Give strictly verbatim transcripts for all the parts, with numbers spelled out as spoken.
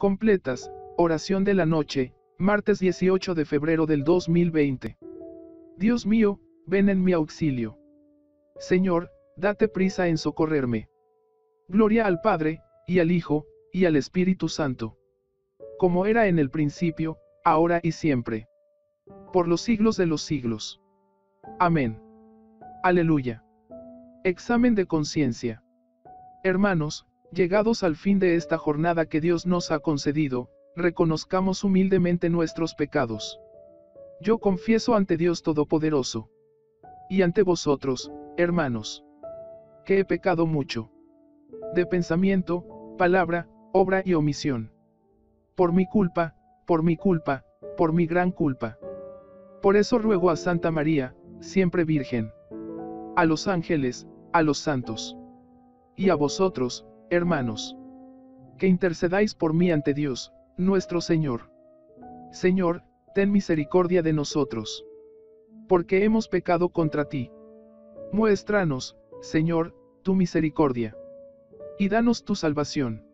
Completas, oración de la noche, martes dieciocho de febrero del dos mil veinte. Dios mío, ven en mi auxilio. Señor, date prisa en socorrerme. Gloria al Padre, y al Hijo, y al Espíritu Santo. Como era en el principio, ahora y siempre. Por los siglos de los siglos. Amén. Aleluya. Examen de conciencia. Hermanos, llegados al fin de esta jornada que Dios nos ha concedido, reconozcamos humildemente nuestros pecados. Yo confieso ante Dios Todopoderoso, y ante vosotros, hermanos, que he pecado mucho, de pensamiento, palabra, obra y omisión. Por mi culpa, por mi culpa, por mi gran culpa. Por eso ruego a Santa María, siempre Virgen, a los ángeles, a los santos, y a vosotros, hermanos, que intercedáis por mí ante Dios, nuestro Señor. Señor, ten misericordia de nosotros, porque hemos pecado contra ti. Muéstranos, Señor, tu misericordia, y danos tu salvación.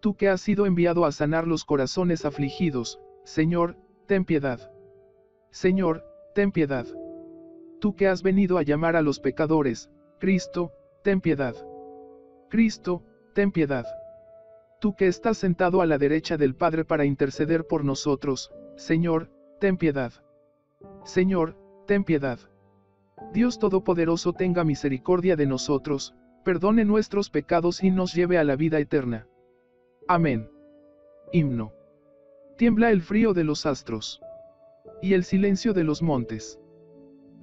Tú que has sido enviado a sanar los corazones afligidos, Señor, ten piedad. Señor, ten piedad. Tú que has venido a llamar a los pecadores, Cristo, ten piedad. Cristo, ten piedad. Tú que estás sentado a la derecha del Padre para interceder por nosotros, Señor, ten piedad. Señor, ten piedad. Dios Todopoderoso tenga misericordia de nosotros, perdone nuestros pecados y nos lleve a la vida eterna. Amén. Himno. Tiembla el frío de los astros, y el silencio de los montes.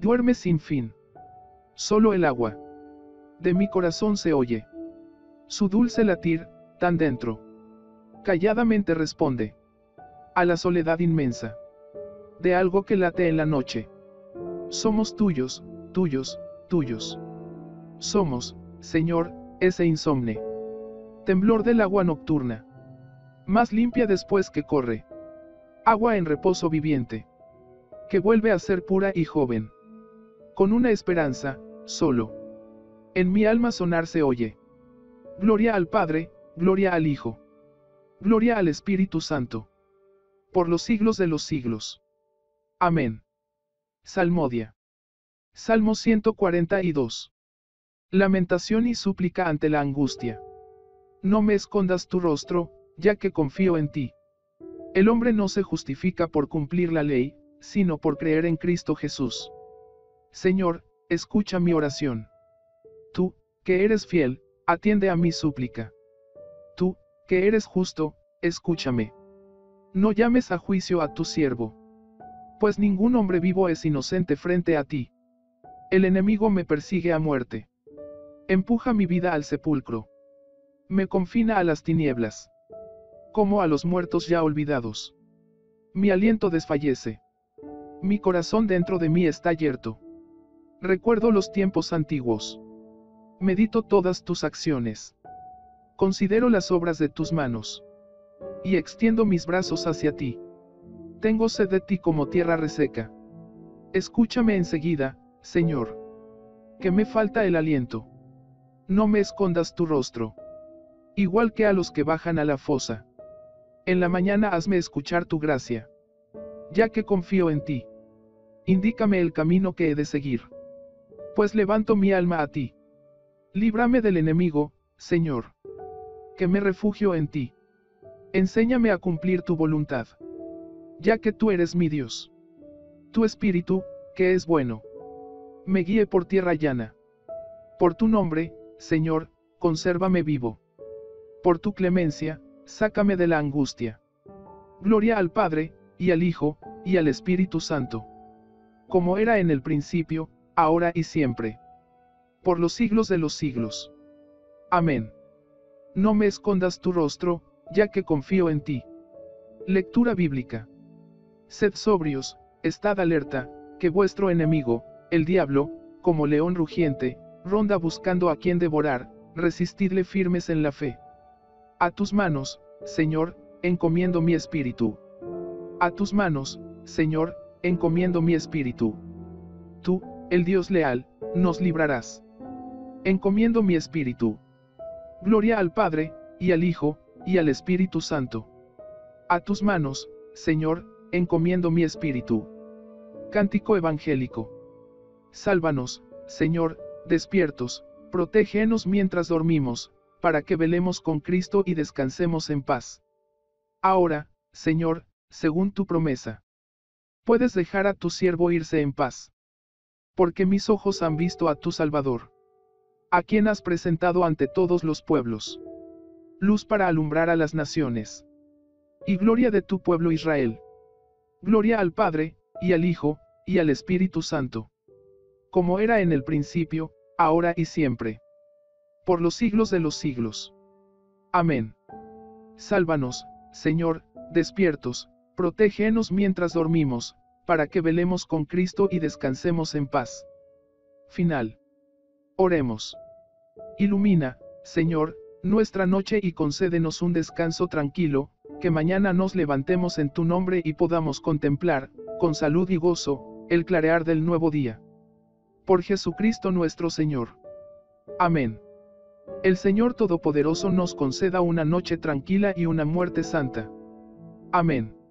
Duerme sin fin. Solo el agua de mi corazón se oye. Su dulce latir, tan dentro, calladamente responde a la soledad inmensa de algo que late en la noche. Somos tuyos, tuyos, tuyos. Somos, Señor, ese insomne temblor del agua nocturna, más limpia después que corre, agua en reposo viviente, que vuelve a ser pura y joven, con una esperanza, solo en mi alma sonar se oye. Gloria al Padre, gloria al Hijo, gloria al Espíritu Santo, por los siglos de los siglos. Amén. Salmodia. Salmo ciento cuarenta y dos. Lamentación y súplica ante la angustia. No me escondas tu rostro, ya que confío en ti. El hombre no se justifica por cumplir la ley, sino por creer en Cristo Jesús. Señor, escucha mi oración. Tú, que eres fiel, atiende a mi súplica. Tú, que eres justo, escúchame. No llames a juicio a tu siervo, pues ningún hombre vivo es inocente frente a ti. El enemigo me persigue a muerte, empuja mi vida al sepulcro, me confina a las tinieblas, como a los muertos ya olvidados. Mi aliento desfallece, mi corazón dentro de mí está yerto. Recuerdo los tiempos antiguos, medito todas tus acciones, considero las obras de tus manos, y extiendo mis brazos hacia ti. Tengo sed de ti como tierra reseca. Escúchame enseguida, Señor, que me falta el aliento. No me escondas tu rostro, igual que a los que bajan a la fosa. En la mañana hazme escuchar tu gracia, ya que confío en ti. Indícame el camino que he de seguir, pues levanto mi alma a ti. Líbrame del enemigo, Señor, que me refugio en ti. Enséñame a cumplir tu voluntad, ya que tú eres mi Dios. Tu espíritu, que es bueno, me guíe por tierra llana. Por tu nombre, Señor, consérvame vivo. Por tu clemencia, sácame de la angustia. Gloria al Padre, y al Hijo, y al Espíritu Santo. Como era en el principio, ahora y siempre, por los siglos de los siglos. Amén. No me escondas tu rostro, ya que confío en ti. Lectura bíblica. Sed sobrios, estad alerta, que vuestro enemigo, el diablo, como león rugiente, ronda buscando a quien devorar, resistidle firmes en la fe. A tus manos, Señor, encomiendo mi espíritu. A tus manos, Señor, encomiendo mi espíritu. Tú, el Dios leal, nos librarás. Encomiendo mi espíritu. Gloria al Padre, y al Hijo, y al Espíritu Santo. A tus manos, Señor, encomiendo mi espíritu. Cántico evangélico. Sálvanos, Señor, despiertos, protégenos mientras dormimos, para que velemos con Cristo y descansemos en paz. Ahora, Señor, según tu promesa, puedes dejar a tu siervo irse en paz. Porque mis ojos han visto a tu Salvador, a quien has presentado ante todos los pueblos, luz para alumbrar a las naciones, y gloria de tu pueblo Israel. Gloria al Padre, y al Hijo, y al Espíritu Santo, como era en el principio, ahora y siempre, por los siglos de los siglos. Amén. Sálvanos, Señor, despiertos, protégenos mientras dormimos, para que velemos con Cristo y descansemos en paz. Final. Oremos. Ilumina, Señor, nuestra noche y concédenos un descanso tranquilo, que mañana nos levantemos en tu nombre y podamos contemplar, con salud y gozo, el clarear del nuevo día. Por Jesucristo nuestro Señor. Amén. El Señor Todopoderoso nos conceda una noche tranquila y una muerte santa. Amén.